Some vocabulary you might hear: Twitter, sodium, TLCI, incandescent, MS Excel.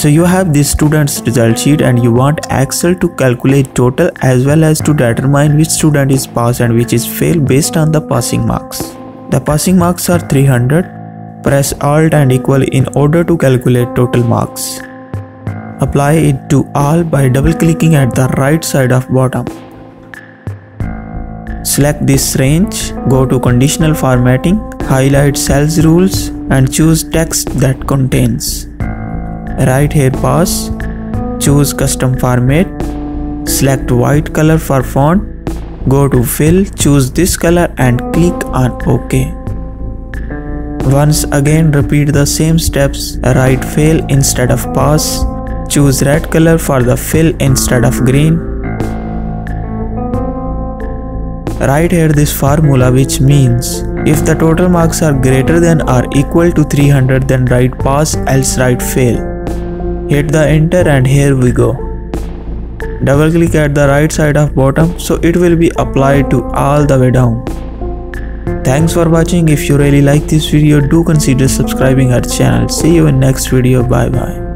So you have this student's result sheet and you want Excel to calculate total as well as to determine which student is passed and which is failed based on the passing marks. The passing marks are 300. Press Alt and equal in order to calculate total marks. Apply it to all by double clicking at the right side of bottom. Select this range, go to conditional formatting, highlight cells rules and choose text that contains. Right here pass, choose custom format, select white color for font, go to fill, choose this color and click on OK. Once again repeat the same steps, write fail instead of pass, choose red color for the fill instead of green. Write here this formula which means if the total marks are greater than or equal to 300 then write pass, else write fail. Hit the enter and here we go. Double click at the right side of bottom so it will be applied to all the way down. Thanks for watching. If you really like this video, do consider subscribing our channel. See you in next video. Bye bye.